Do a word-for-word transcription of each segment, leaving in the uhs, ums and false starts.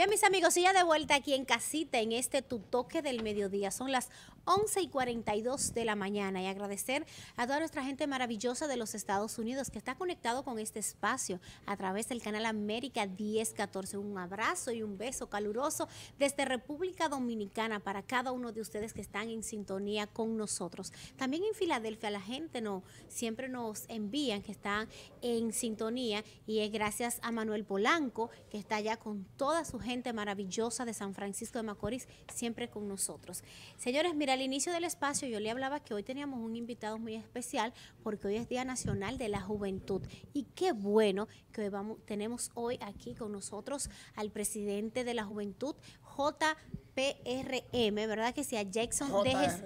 Bien, mis amigos, y ya de vuelta aquí en casita en este Tu Toque del Mediodía. Son las once y cuarenta y dos de la mañana y agradecer a toda nuestra gente maravillosa de los Estados Unidos que está conectado con este espacio a través del canal América diez catorce. Un abrazo y un beso caluroso desde República Dominicana para cada uno de ustedes que están en sintonía con nosotros. También en Filadelfia la gente no, siempre nos envían que están en sintonía, y es gracias a Manuel Polanco que está allá con toda su gente maravillosa de San Francisco de Macorís, siempre con nosotros. Señores, mira, al inicio del espacio yo le hablaba que hoy teníamos un invitado muy especial porque hoy es Día Nacional de la Juventud, y qué bueno que hoy vamos, tenemos hoy aquí con nosotros al presidente de la Juventud, J P R M, ¿verdad que sí? A Jackson de Jesús.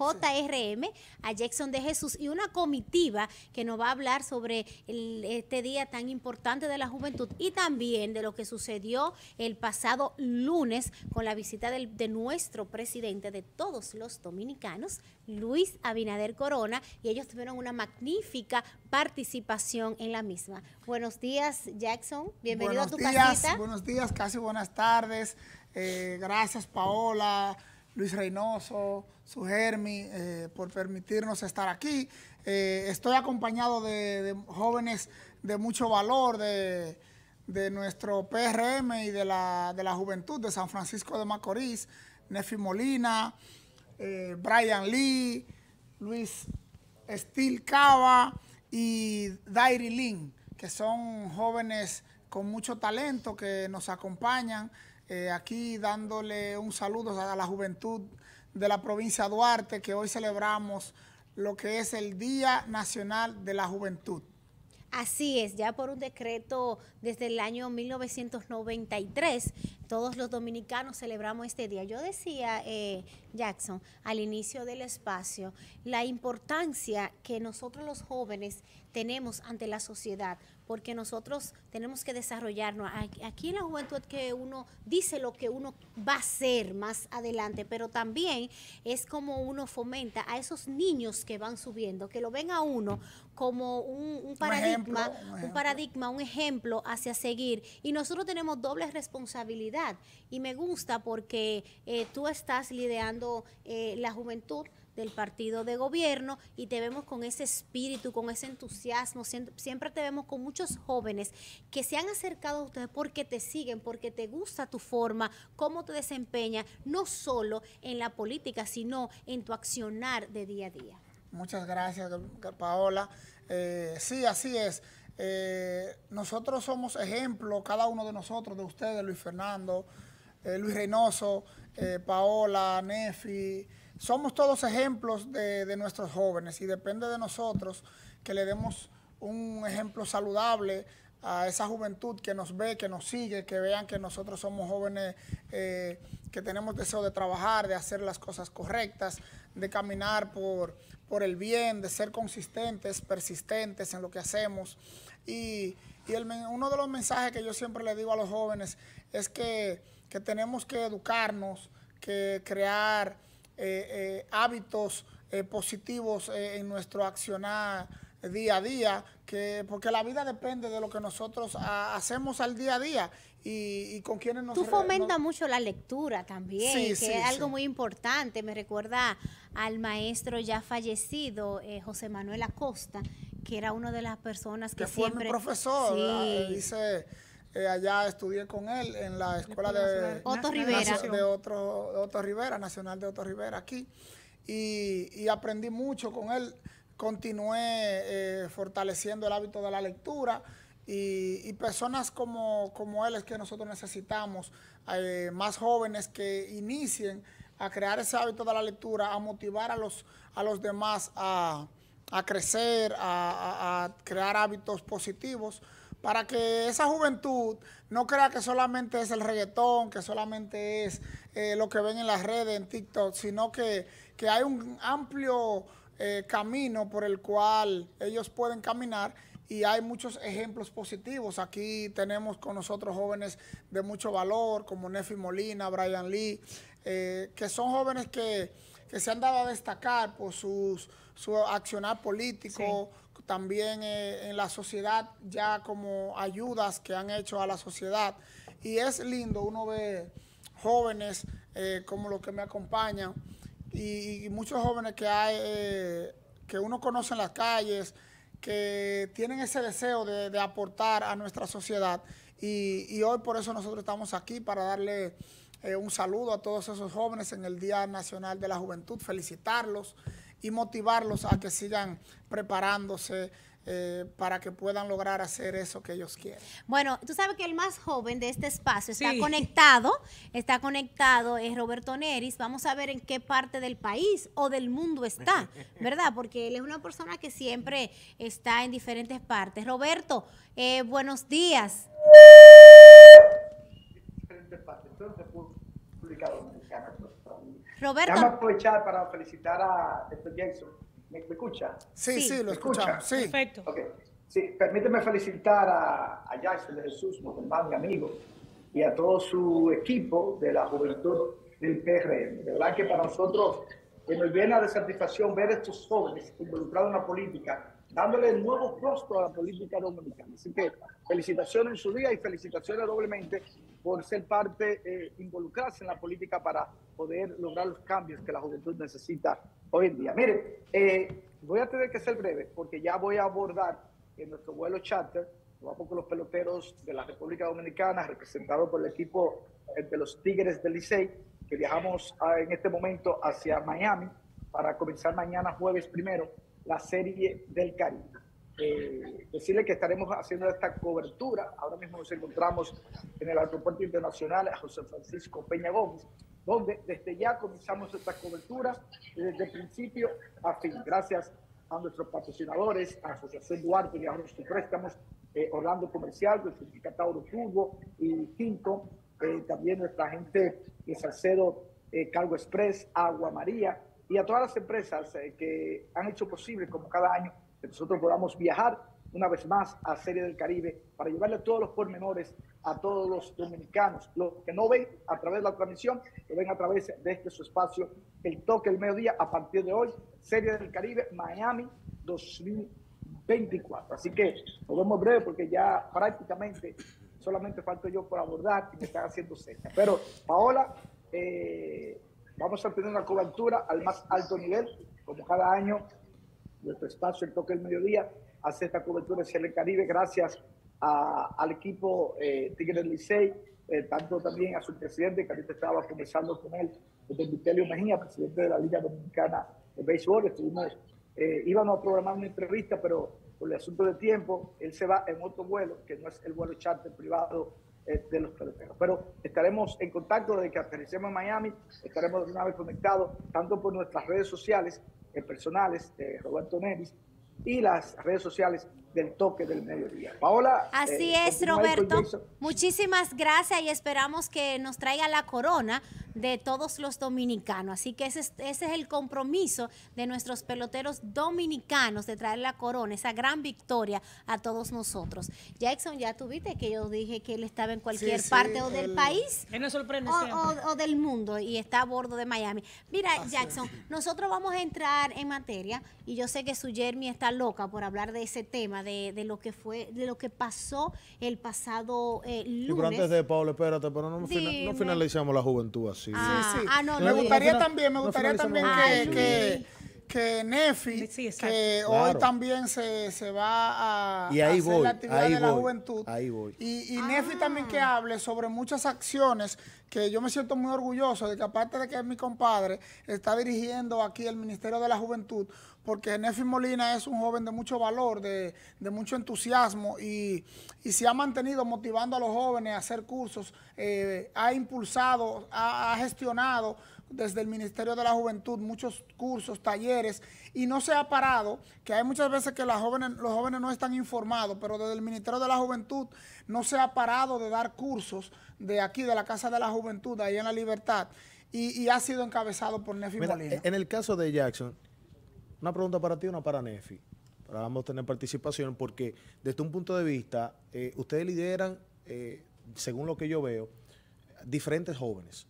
J R M, a Jackson de Jesús, y una comitiva que nos va a hablar sobre el, este día tan importante de la juventud, y también de lo que sucedió el pasado lunes con la visita del, de nuestro presidente de todos los dominicanos, Luis Abinader Corona, y ellos tuvieron una magnífica participación en la misma. Buenos días, Jackson, bienvenido buenos a tu días, casita. Buenos días, casi buenas tardes, eh, gracias Paola, Luis Reynoso, su Germi, eh, por permitirnos estar aquí. Eh, estoy acompañado de, de jóvenes de mucho valor, de, de nuestro P R M y de la, de la juventud de San Francisco de Macorís, Nefi Molina, eh, Brian Lee, Luis Estil Cava y Dairi Lin, que son jóvenes con mucho talento que nos acompañan. Eh, aquí dándole un saludo a la juventud de la provincia de Duarte, que hoy celebramos lo que es el Día Nacional de la Juventud. Así es, ya por un decreto desde el año mil novecientos noventa y tres, todos los dominicanos celebramos este día. Yo decía, eh, Jackson, al inicio del espacio, la importancia que nosotros los jóvenes tenemos ante la sociedad, porque nosotros tenemos que desarrollarnos. Aquí en la juventud que uno dice lo que uno va a hacer más adelante, pero también es como uno fomenta a esos niños que van subiendo, que lo ven a uno como un, un paradigma, un ejemplo, un, un paradigma, un ejemplo hacia seguir. Y nosotros tenemos doble responsabilidad. Y me gusta porque eh, tú estás liderando eh, la juventud del partido de gobierno, y te vemos con ese espíritu, con ese entusiasmo, siempre te vemos con muchos jóvenes que se han acercado a ustedes porque te siguen, porque te gusta tu forma, cómo te desempeñas, no solo en la política, sino en tu accionar de día a día. Muchas gracias, Paola. Eh, sí, así es. Eh, nosotros somos ejemplo, cada uno de nosotros, de ustedes, Luis Fernando, eh, Luis Reynoso, eh, Paola, Nefi. Somos todos ejemplos de, de nuestros jóvenes, y depende de nosotros que le demos un ejemplo saludable a esa juventud que nos ve, que nos sigue, que vean que nosotros somos jóvenes eh, que tenemos deseo de trabajar, de hacer las cosas correctas, de caminar por, por el bien, de ser consistentes, persistentes en lo que hacemos. Y, y el, uno de los mensajes que yo siempre le digo a los jóvenes es que, que tenemos que educarnos, que crear Eh, eh, hábitos eh, positivos eh, en nuestro accionar día a día, que porque la vida depende de lo que nosotros a, hacemos al día a día, y, y con quienes nos... Tú fomentas no... mucho la lectura también, sí, que sí, es algo sí. muy importante. Me recuerda al maestro ya fallecido, eh, José Manuel Acosta, que era una de las personas que, que fue siempre... mi profesor, sí. dice... Eh, allá estudié con él en la escuela de Otto Rivera, de otro, de Otto Rivera, Nacional de Otto Rivera aquí, y, y aprendí mucho con él. Continué eh, fortaleciendo el hábito de la lectura, y, y personas como, como él es que nosotros necesitamos, eh, más jóvenes que inicien a crear ese hábito de la lectura, a motivar a los, a los demás a, a crecer, a, a, a crear hábitos positivos, para que esa juventud no crea que solamente es el reggaetón, que solamente es eh, lo que ven en las redes, en TikTok, sino que, que hay un amplio eh, camino por el cual ellos pueden caminar, y hay muchos ejemplos positivos. Aquí tenemos con nosotros jóvenes de mucho valor, como Nefi Molina, Brian Lee, eh, que son jóvenes que, que se han dado a destacar por sus, su accionar político, sí. también eh, en la sociedad, ya como ayudas que han hecho a la sociedad, Y es lindo, uno ve jóvenes eh, como los que me acompañan y, y muchos jóvenes que hay, eh, que uno conoce en las calles, que tienen ese deseo de, de aportar a nuestra sociedad. Y, y hoy por eso nosotros estamos aquí, para darle eh, un saludo a todos esos jóvenes en el Día Nacional de la Juventud, felicitarlos y motivarlos a que sigan preparándose eh, para que puedan lograr hacer eso que ellos quieren. Bueno, tú sabes que el más joven de este espacio está sí. conectado, está conectado, es Roberto Neris. Vamos a ver en qué parte del país o del mundo está, ¿verdad? Porque él es una persona que siempre está en diferentes partes. Roberto, eh, buenos días. Roberto. Vamos a aprovechar para felicitar a doctor Jackson. ¿Me, me escucha? Sí, sí, lo escuchamos. Sí. Perfecto. Okay. Sí, permíteme felicitar a, a Jackson de Jesús, mi hermano y amigo, y a todo su equipo de la juventud del P R M. De verdad que para nosotros nos llena de satisfacción ver a estos jóvenes involucrados en la política, dándole nuevos rostros a la política dominicana. Así que felicitaciones en su día y felicitaciones doblemente por ser parte, eh, involucrarse en la política para poder lograr los cambios que la juventud necesita hoy en día. Mire, eh, voy a tener que ser breve porque ya voy a abordar en nuestro vuelo charter, poco a poco los peloteros de la República Dominicana, representado por el equipo de los Tigres del Licey, que viajamos a, en este momento hacia Miami para comenzar mañana jueves primero la Serie del Caribe. Eh, decirle que estaremos haciendo esta cobertura. Ahora mismo nos encontramos en el Aeropuerto Internacional José Francisco Peña Gómez, donde desde ya comenzamos esta cobertura desde principio a fin. Gracias a nuestros patrocinadores, a Asociación Duarte y a nuestros préstamos, eh, Orlando Comercial, el sindicato Orofundo y Tinco, eh, también nuestra gente de Salcedo, eh, Cargo Express, Agua María, y a todas las empresas eh, que han hecho posible, como cada año, que nosotros podamos viajar una vez más a Serie del Caribe para llevarle todos los pormenores a todos los dominicanos. Los que no ven a través de la transmisión, lo ven a través de este su espacio, El Toque del Mediodía, a partir de hoy, Serie del Caribe, Miami dos mil veinticuatro. Así que nos vemos breve porque ya prácticamente solamente falto yo por abordar y me están haciendo señas. Pero Paola, eh, vamos a tener una cobertura al más alto nivel, como cada año. Nuestro espacio, El Toque del Mediodía, hace esta cobertura hacia el Caribe, gracias a, al equipo eh, Tigres del Licey, eh, tanto también a su presidente, que ahorita estaba conversando con él, el Dotelio Mejía, presidente de la Liga Dominicana de Béisbol. Estuvimos, eh, íbamos a programar una entrevista, pero por el asunto de tiempo, él se va en otro vuelo, que no es el vuelo charter privado eh, de los peloteros. Pero estaremos en contacto desde que aterricemos en Miami, estaremos de una vez conectados, tanto por nuestras redes sociales, personales de Roberto Neris y las redes sociales del Toque del Mediodía. Paola. Así eh, es, Roberto. Muchísimas gracias y esperamos que nos traiga la corona de todos los dominicanos. Así que ese es, ese es el compromiso de nuestros peloteros dominicanos, de traer la corona, esa gran victoria a todos nosotros. Jackson, ya tuviste que yo dije que él estaba en cualquier sí, parte sí, o del el, país él nos sorprende o, o, o del mundo, y está a bordo de Miami. Mira, así Jackson, es. Nosotros vamos a entrar en materia y yo sé que su Jeremy está loca por hablar de ese tema. De, de lo que fue, de lo que pasó el pasado eh, lunes. Pero antes de Pablo, espérate, pero no, no finalizamos la juventud así. Ah, sí, sí. Ah, no, me no, gustaría no, también, me gustaría no también que, que, que Nefi, sí, que claro. hoy también se, se va a, y ahí a hacer voy, la actividad ahí de voy, la juventud. Ahí voy. Y, y ah. Nefi también que hable sobre muchas acciones que yo me siento muy orgulloso de que, aparte de que mi compadre está dirigiendo aquí el Ministerio de la Juventud, porque Nefi Molina es un joven de mucho valor, de, de mucho entusiasmo y, y se ha mantenido motivando a los jóvenes a hacer cursos, eh, ha impulsado, ha, ha gestionado desde el Ministerio de la Juventud muchos cursos, talleres, y no se ha parado, que hay muchas veces que las jóvenes, los jóvenes no están informados, pero desde el Ministerio de la Juventud no se ha parado de dar cursos de aquí, de la Casa de la Juventud, de ahí en La Libertad, y, y ha sido encabezado por Nefi Mira, Molina. En el caso de Jackson, una pregunta para ti y una para Nefi, para ambos tener participación, porque desde un punto de vista, eh, ustedes lideran, eh, según lo que yo veo, diferentes jóvenes.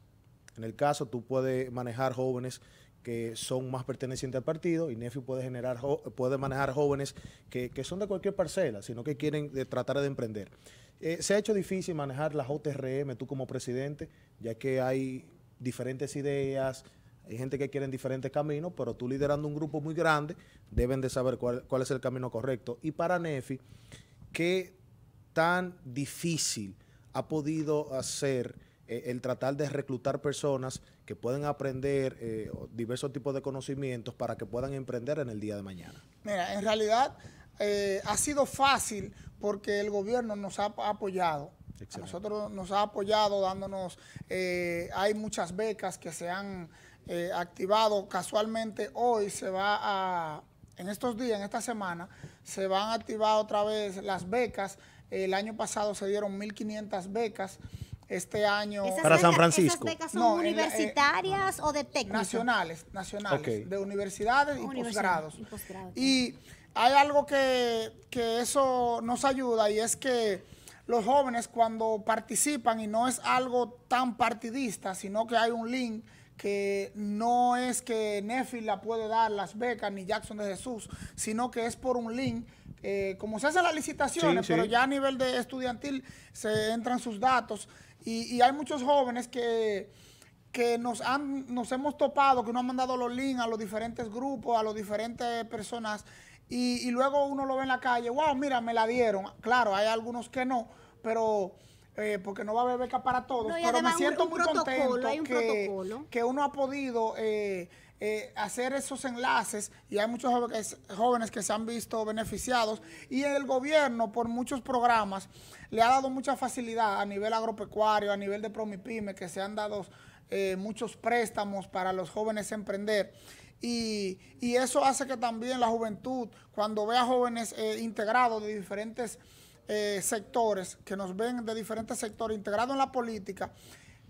En el caso, tú puedes manejar jóvenes que son más pertenecientes al partido, y Nefi puede, generar puede manejar jóvenes que, que son de cualquier parcela, sino que quieren de, tratar de emprender. Eh, se ha hecho difícil manejar la J R M, tú como presidente, ya que hay diferentes ideas, hay gente que quiere en diferentes caminos, pero tú liderando un grupo muy grande, deben de saber cuál, cuál es el camino correcto. Y para Nefi, ¿qué tan difícil ha podido hacer eh, el tratar de reclutar personas que pueden aprender eh, diversos tipos de conocimientos para que puedan emprender en el día de mañana? Mira, en realidad eh, ha sido fácil porque el gobierno nos ha apoyado. A nosotros nos ha apoyado dándonos, eh, hay muchas becas que se han eh, activado. Casualmente hoy se va a, en estos días, en esta semana, se van a activar otra vez las becas. El año pasado se dieron mil quinientas becas. Este año... ¿Para San Francisco? ¿Esas becas son no, universitarias la, eh, o de técnicos? Nacionales, nacionales, okay. De universidades y posgrados. Y, posgrado, y hay algo que, que eso nos ayuda, y es que los jóvenes cuando participan, y no es algo tan partidista, sino que hay un link que no es que Nefi la puede dar las becas ni Jackson de Jesús, sino que es por un link. Eh, como se hacen las licitaciones, sí, pero sí, ya a nivel de estudiantil se entran sus datos. Y, y hay muchos jóvenes que, que nos, han, nos hemos topado, que nos han mandado los links a los diferentes grupos, a las diferentes personas, y, y luego uno lo ve en la calle, wow, mira, me la dieron. Claro, hay algunos que no, pero eh, porque no va a haber beca para todos, no, pero me siento un, un muy contento hay un que, que uno ha podido eh, eh, hacer esos enlaces, y hay muchos jóvenes, jóvenes que se han visto beneficiados, y el gobierno por muchos programas le ha dado mucha facilidad a nivel agropecuario, a nivel de PROMIPYME, que se han dado eh, muchos préstamos para los jóvenes emprender. Y, y eso hace que también la juventud, cuando vea jóvenes eh, integrados de diferentes eh, sectores, que nos ven de diferentes sectores, integrados en la política,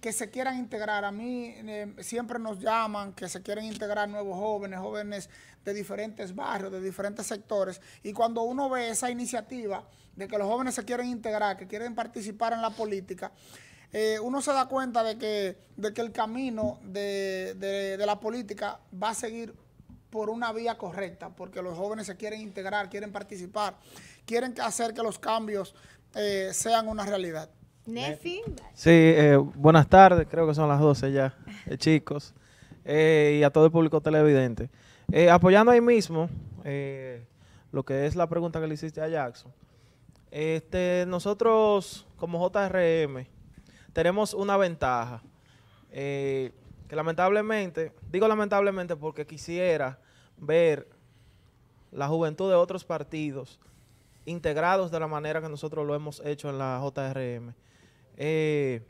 que se quieran integrar. A mí eh, siempre nos llaman que se quieren integrar nuevos jóvenes, jóvenes de diferentes barrios, de diferentes sectores. Y cuando uno ve esa iniciativa de que los jóvenes se quieren integrar, que quieren participar en la política, Eh, uno se da cuenta de que, de que el camino de, de, de la política va a seguir por una vía correcta, porque los jóvenes se quieren integrar, quieren participar, quieren hacer que los cambios eh, sean una realidad. Nefi. Sí, eh, buenas tardes, creo que son las doce ya, eh, chicos, eh, y a todo el público televidente. Eh, apoyando ahí mismo eh, lo que es la pregunta que le hiciste a Jackson, este, nosotros como J R M, tenemos una ventaja, eh, que lamentablemente, digo lamentablemente porque quisiera ver la juventud de otros partidos integrados de la manera que nosotros lo hemos hecho en la J R M. Eh,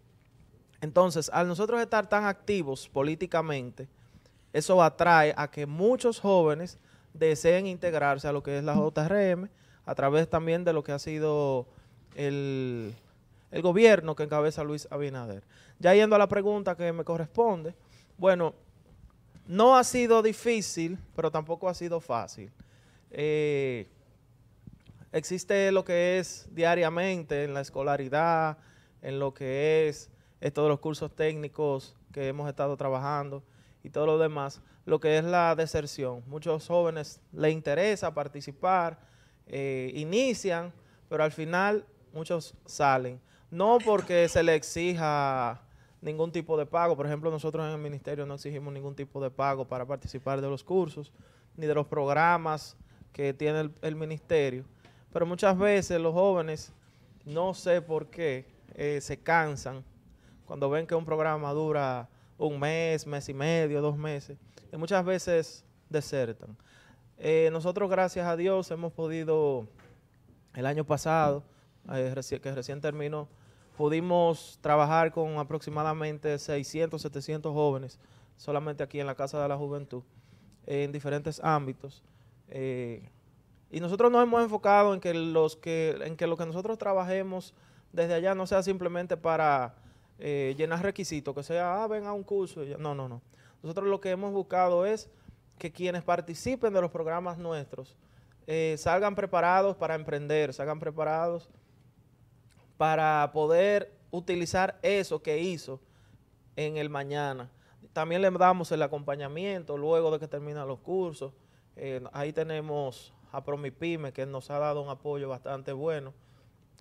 entonces, al nosotros estar tan activos políticamente, eso atrae a que muchos jóvenes deseen integrarse a lo que es la J R M, a través también de lo que ha sido el... el gobierno que encabeza Luis Abinader. Ya yendo a la pregunta que me corresponde, bueno, no ha sido difícil, pero tampoco ha sido fácil. Eh, existe lo que es diariamente en la escolaridad, en lo que es, es todos los cursos técnicos que hemos estado trabajando y todo lo demás, lo que es la deserción. Muchos jóvenes les interesa participar, eh, inician, pero al final muchos salen. No porque se le exija ningún tipo de pago. Por ejemplo, nosotros en el ministerio no exigimos ningún tipo de pago para participar de los cursos ni de los programas que tiene el, el ministerio. Pero muchas veces los jóvenes, no sé por qué, eh, se cansan cuando ven que un programa dura un mes, mes y medio, dos meses, y muchas veces desertan. Eh, nosotros, gracias a Dios, hemos podido, el año pasado, eh, reci- que recién terminó, pudimos trabajar con aproximadamente seiscientos, setecientos jóvenes solamente aquí en la Casa de la Juventud, en diferentes ámbitos. Eh, y nosotros nos hemos enfocado en que, los que, en que lo que nosotros trabajemos desde allá no sea simplemente para eh, llenar requisitos, que sea, ah, ven a un curso. No, no, no. Nosotros lo que hemos buscado es que quienes participen de los programas nuestros eh, salgan preparados para emprender, salgan preparados para poder utilizar eso que hizo en el mañana. También le damos el acompañamiento luego de que terminan los cursos. Eh, ahí tenemos a PROMIPYME, que nos ha dado un apoyo bastante bueno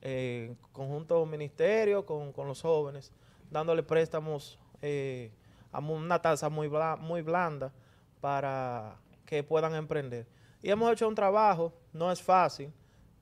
eh, conjunto ministerio con, con los jóvenes, dándole préstamos eh, a una tasa muy, bla, muy blanda para que puedan emprender. Y hemos hecho un trabajo, no es fácil,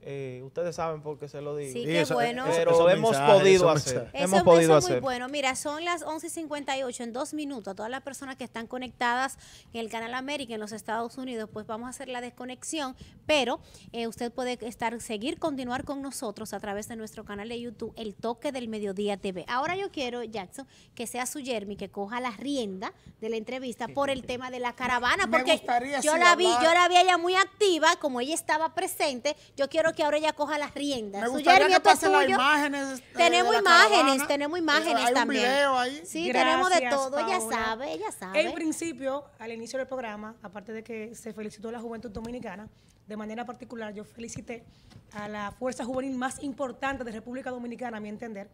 eh, ustedes saben por qué se lo digo. Sí, qué eso, bueno. Pero eso, eso hemos mensaje, podido hacer. Eso, hemos eso podido es muy hacer. Bueno. Mira, son las once cincuenta y ocho, en dos minutos, a todas las personas que están conectadas en el Canal América, en los Estados Unidos, pues vamos a hacer la desconexión, pero eh, usted puede estar, seguir, continuar con nosotros a través de nuestro canal de YouTube, El Toque del Mediodía T V. Ahora yo quiero, Jackson, que sea su Yermi que coja la rienda de la entrevista por el tema de la caravana, porque yo si la vi, yo la vi ella muy activa, como ella estaba presente, yo quiero que ahora ella coja las riendas. Me gustaría que pasen las imágenes. Tenemos imágenes, tenemos imágenes también. Hay un video ahí. Sí, tenemos de todo, ella sabe, ella sabe. En principio, al inicio del programa, aparte de que se felicitó a la Juventud Dominicana, de manera particular yo felicité a la fuerza juvenil más importante de República Dominicana, a mi entender,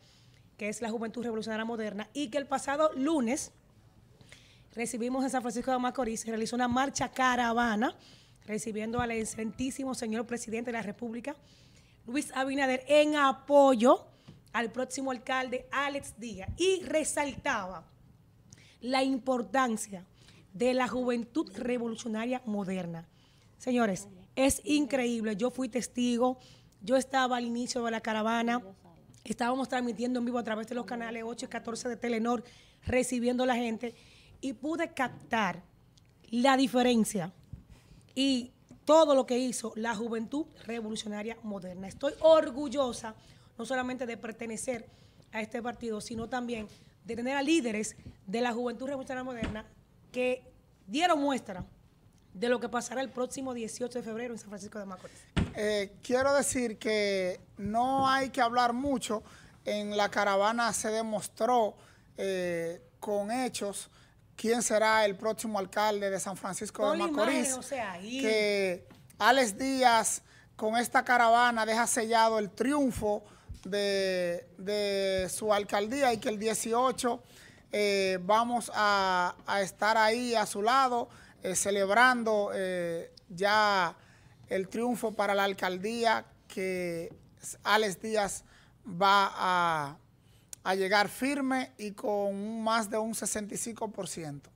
que es la Juventud Revolucionaria Moderna, y que el pasado lunes recibimos en San Francisco de Macorís, se realizó una marcha caravana, recibiendo al excelentísimo señor presidente de la República, Luis Abinader, en apoyo al próximo alcalde, Alex Díaz, y resaltaba la importancia de la Juventud Revolucionaria Moderna. Señores, es increíble, yo fui testigo, yo estaba al inicio de la caravana, estábamos transmitiendo en vivo a través de los canales ocho y catorce de Telenor, recibiendo a la gente, y pude captar la diferencia y todo lo que hizo la Juventud Revolucionaria Moderna. Estoy orgullosa no solamente de pertenecer a este partido, sino también de tener a líderes de la Juventud Revolucionaria Moderna que dieron muestra de lo que pasará el próximo dieciocho de febrero en San Francisco de Macorís. Eh, quiero decir que no hay que hablar mucho. En la caravana se demostró eh, con hechos quién será el próximo alcalde de San Francisco de Macorís, o sea, que Alex Díaz con esta caravana deja sellado el triunfo de, de su alcaldía y que el dieciocho eh, vamos a, a estar ahí a su lado eh, celebrando eh, ya el triunfo para la alcaldía, que Alex Díaz va a... a llegar firme y con más de un sesenta y cinco por ciento.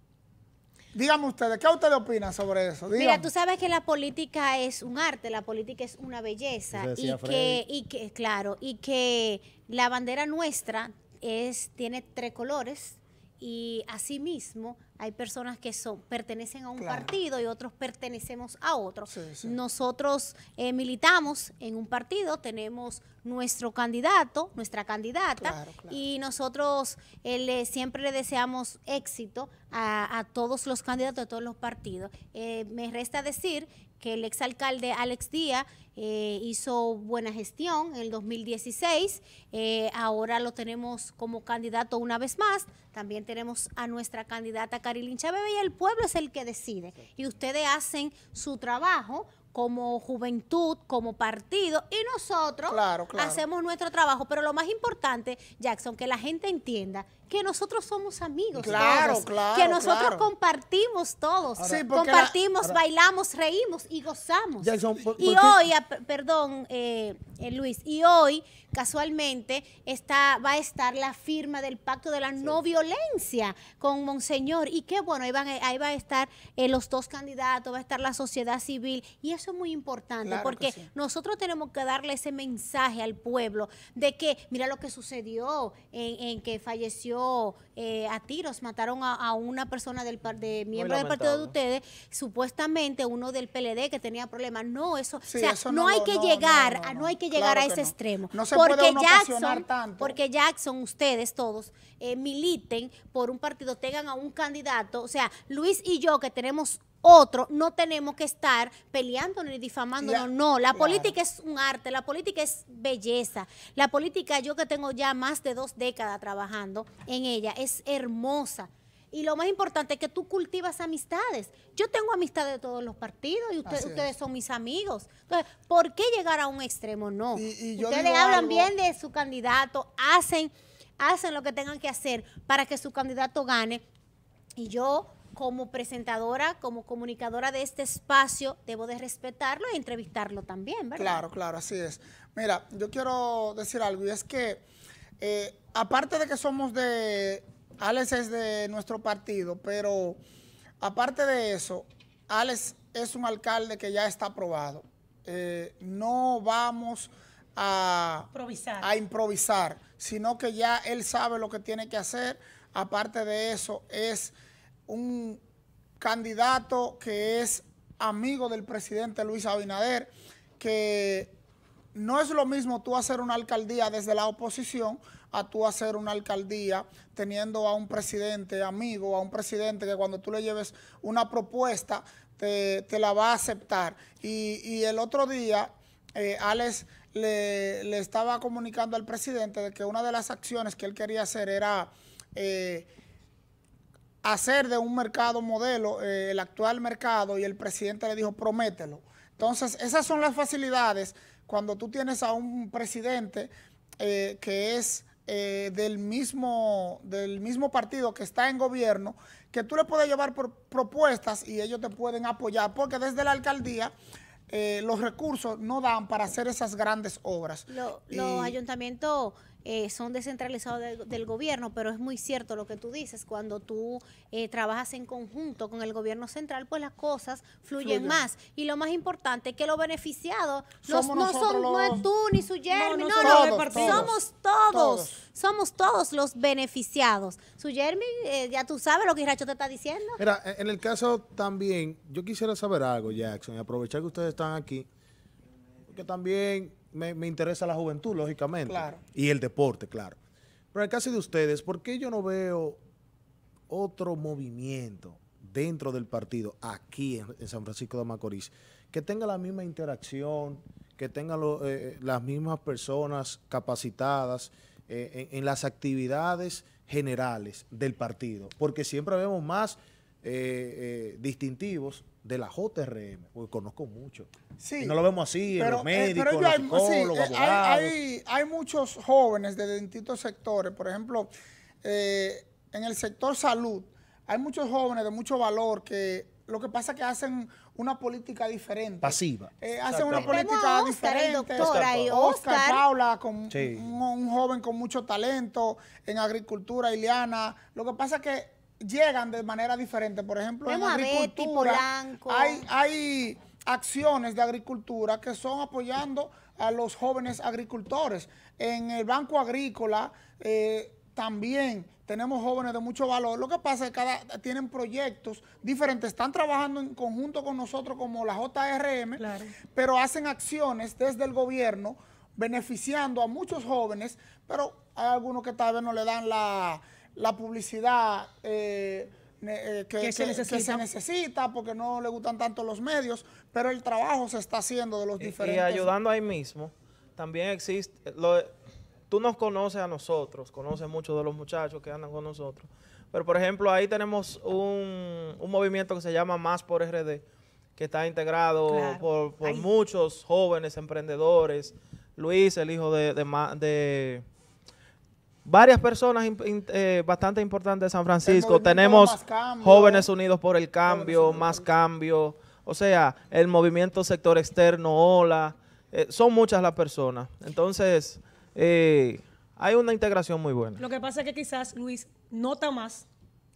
Díganme ustedes, ¿qué ustedes opinan sobre eso? Díganme. Mira, tú sabes que la política es un arte, la política es una belleza. Y que, y que, claro, y que la bandera nuestra es, tiene tres colores y asimismo hay personas que son pertenecen a un claro. partido y otros pertenecemos a otro. Sí, sí. Nosotros eh, militamos en un partido, tenemos nuestro candidato, nuestra candidata, claro, claro. y nosotros eh, le, siempre le deseamos éxito a, a todos los candidatos de todos los partidos. Eh, me resta decir que el exalcalde Alex Díaz eh, hizo buena gestión en el dos mil dieciséis, eh, ahora lo tenemos como candidato una vez más, también tenemos a nuestra candidata Carilyn Chabebe y el pueblo es el que decide, y ustedes hacen su trabajo como juventud, como partido, y nosotros claro, claro. hacemos nuestro trabajo. Pero lo más importante, Jackson, que la gente entienda que nosotros somos amigos. Claro, todos, claro. Que nosotros claro. compartimos todos. Ahora, sí, compartimos, la, ahora, bailamos, reímos y gozamos. Jackson, ¿por, por y qué? Hoy, a, perdón, eh, eh, Luis, y hoy, casualmente, está, va a estar la firma del Pacto de la sí. No Violencia con Monseñor. Y qué bueno, ahí van, ahí va a estar eh, los dos candidatos, va a estar la sociedad civil. Y eso es muy importante, claro porque sí. nosotros tenemos que darle ese mensaje al pueblo de que, mira lo que sucedió en, en que falleció eh, a tiros, mataron a, a una persona del de miembro del partido de ustedes, supuestamente uno del P L D que tenía problemas. No, eso, sí, o sea, eso no, no hay que no, llegar, no, no, no, no. no hay que llegar claro a ese no. extremo. No se porque puede uno Jackson, tanto. Porque Jackson, ustedes todos eh, militen por un partido, tengan a un candidato, o sea, Luis y yo que tenemos otro, no tenemos que estar peleándonos ni difamándonos, no, la claro. política es un arte, la política es belleza, la política, yo que tengo ya más de dos décadas trabajando en ella, es hermosa. Y lo más importante es que tú cultivas amistades. Yo tengo amistades de todos los partidos y usted, ustedes son mis amigos. Entonces, ¿por qué llegar a un extremo? No. Y, y ustedes hablan algo. bien de su candidato, hacen, hacen lo que tengan que hacer para que su candidato gane. Y yo como presentadora, como comunicadora de este espacio, debo de respetarlo e entrevistarlo también, ¿verdad? Claro, claro, así es. Mira, yo quiero decir algo, y es que, eh, aparte de que somos de... Alex es de nuestro partido, pero aparte de eso, Alex es un alcalde que ya está aprobado. Eh, no vamos a improvisar. a improvisar, sino que ya él sabe lo que tiene que hacer. Aparte de eso, es un candidato que es amigo del presidente Luis Abinader, que no es lo mismo tú hacer una alcaldía desde la oposición a tú hacer una alcaldía teniendo a un presidente amigo, a un presidente que cuando tú le lleves una propuesta te, te la va a aceptar. Y, y el otro día eh, Alex le, le estaba comunicando al presidente de que una de las acciones que él quería hacer era eh, hacer de un mercado modelo eh, el actual mercado, y el presidente le dijo promételo. Entonces esas son las facilidades cuando tú tienes a un presidente eh, que es... Eh, del mismo del mismo partido que está en gobierno, que tú le puedes llevar por propuestas y ellos te pueden apoyar, porque desde la alcaldía eh, los recursos no dan para hacer esas grandes obras. Lo, y, los ayuntamientos eh, son descentralizados de, del gobierno, pero es muy cierto lo que tú dices, cuando tú eh, trabajas en conjunto con el gobierno central, pues las cosas fluyen, fluyen. más. Y lo más importante es que los beneficiados los, no son los... no es tú ni su Jeremy, no, no, no, todos, no todos, somos todos, todos. Somos todos los beneficiados. Su Jeremy, eh, ya tú sabes lo que Iracho te está diciendo. Mira, en el caso también, yo quisiera saber algo, Jackson, y aprovechar que ustedes están aquí, porque también me, me interesa la juventud, lógicamente. Claro. Y el deporte, claro. Pero en el caso de ustedes, ¿por qué yo no veo otro movimiento dentro del partido, aquí en, en San Francisco de Macorís, que tenga la misma interacción, que tenga lo, eh, las mismas personas capacitadas, Eh, en, en las actividades generales del partido? Porque siempre vemos más eh, eh, distintivos de la J R M, porque conozco mucho. Sí, y no lo vemos así, pero, en los médicos, eh, los hay, psicólogos, sí, abogados. Hay, hay, hay muchos jóvenes de distintos sectores. Por ejemplo, eh, en el sector salud, hay muchos jóvenes de mucho valor que... Lo que pasa es que hacen una política diferente. Pasiva. Eh, hacen una política diferente. Oscar, doctora, y Oscar, Oscar Paula, con sí. un, un joven con mucho talento, en agricultura, Ileana. Lo que pasa es que llegan de manera diferente. Por ejemplo, Vemos en agricultura hay, hay acciones de agricultura que son apoyando a los jóvenes agricultores. En el Banco Agrícola eh, también... Tenemos jóvenes de mucho valor. Lo que pasa es que cada, tienen proyectos diferentes. Están trabajando en conjunto con nosotros como la J R M, claro, pero hacen acciones desde el gobierno beneficiando a muchos jóvenes, pero hay algunos que tal vez no le dan la, la publicidad eh, eh, que, que, se que, que se necesita, porque no le gustan tanto los medios, pero el trabajo se está haciendo de los y, diferentes. Y ayudando ahí mismo, también existe... Lo, Tú nos conoces a nosotros, conoces muchos de los muchachos que andan con nosotros. Pero, por ejemplo, ahí tenemos un, un movimiento que se llama Más por R D, que está integrado claro. por, por muchos jóvenes emprendedores. Luis, el hijo de, de, de, de varias personas in, in, eh, bastante importantes de San Francisco. Tenemos Jóvenes Unidos por el Cambio, Más Cambio. O sea, el movimiento sector externo, Ola. Eh, son muchas las personas. Entonces... Eh, hay una integración muy buena. Lo que pasa es que quizás Luis nota más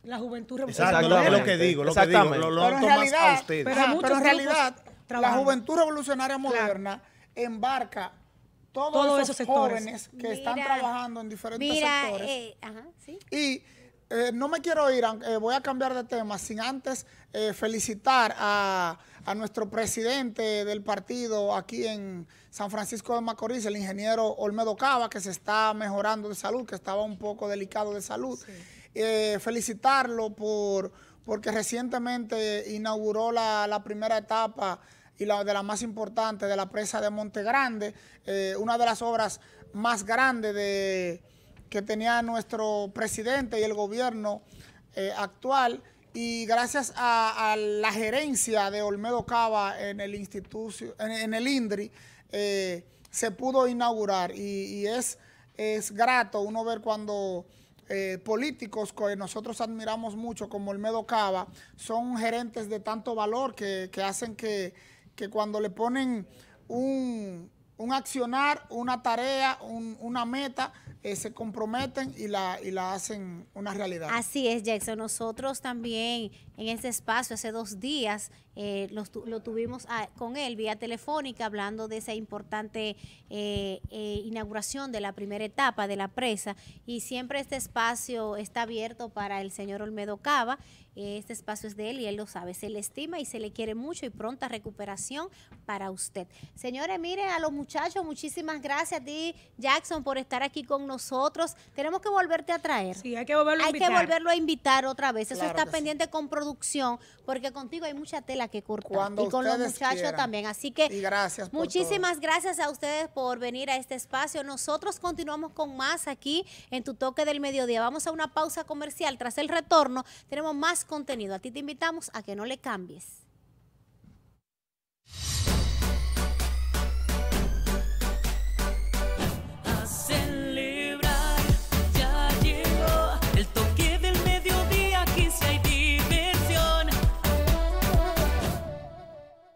la juventud revolucionaria. Es lo que digo, lo que digo, lo, lo noto más a ustedes. Pero, ah, pero en realidad, la juventud revolucionaria moderna claro. embarca todos, todos esos, esos jóvenes que mira, están trabajando en diferentes mira, sectores. Eh, ajá, ¿sí? Y eh, no me quiero ir, eh, voy a cambiar de tema, sin antes eh, felicitar a... a nuestro presidente del partido aquí en San Francisco de Macorís, el ingeniero Olmedo Cava, que se está mejorando de salud, que estaba un poco delicado de salud. Sí. Eh, felicitarlo por porque recientemente inauguró la, la primera etapa y la de la más importante de la presa de Monte Grande, eh, una de las obras más grandes de, que tenía nuestro presidente y el gobierno eh, actual. Y gracias a, a la gerencia de Olmedo Cava en el institucio, en, en el INDRI, eh, se pudo inaugurar. Y, y es, es grato uno ver cuando eh, políticos que nosotros admiramos mucho, como Olmedo Cava, son gerentes de tanto valor que, que hacen que, que cuando le ponen un, un accionar, una tarea, un, una meta, eh, se comprometen y la, y la hacen una realidad. Así es, Jackson. Nosotros también en este espacio hace dos días eh, lo, lo tuvimos a, con él vía telefónica hablando de esa importante eh, eh, inauguración de la primera etapa de la presa, y siempre este espacio está abierto para el señor Olmedo Cava. Este espacio es de él y él lo sabe, se le estima y se le quiere mucho, y pronta recuperación para usted. Señores, miren, a los muchachos, muchísimas gracias a ti, Jackson, por estar aquí con nosotros. Tenemos que volverte a traer. Sí, hay que volverlo a invitar. Hay que volverlo a invitar otra vez. Eso está pendiente con producción, porque contigo hay mucha tela que cortar, y con los muchachos también. Así que gracias, muchísimas gracias a ustedes por venir a este espacio. Nosotros continuamos con más aquí en Tu Toque del Mediodía. Vamos a una pausa comercial. Tras el retorno tenemos más contenido. A ti te invitamos a que no le cambies.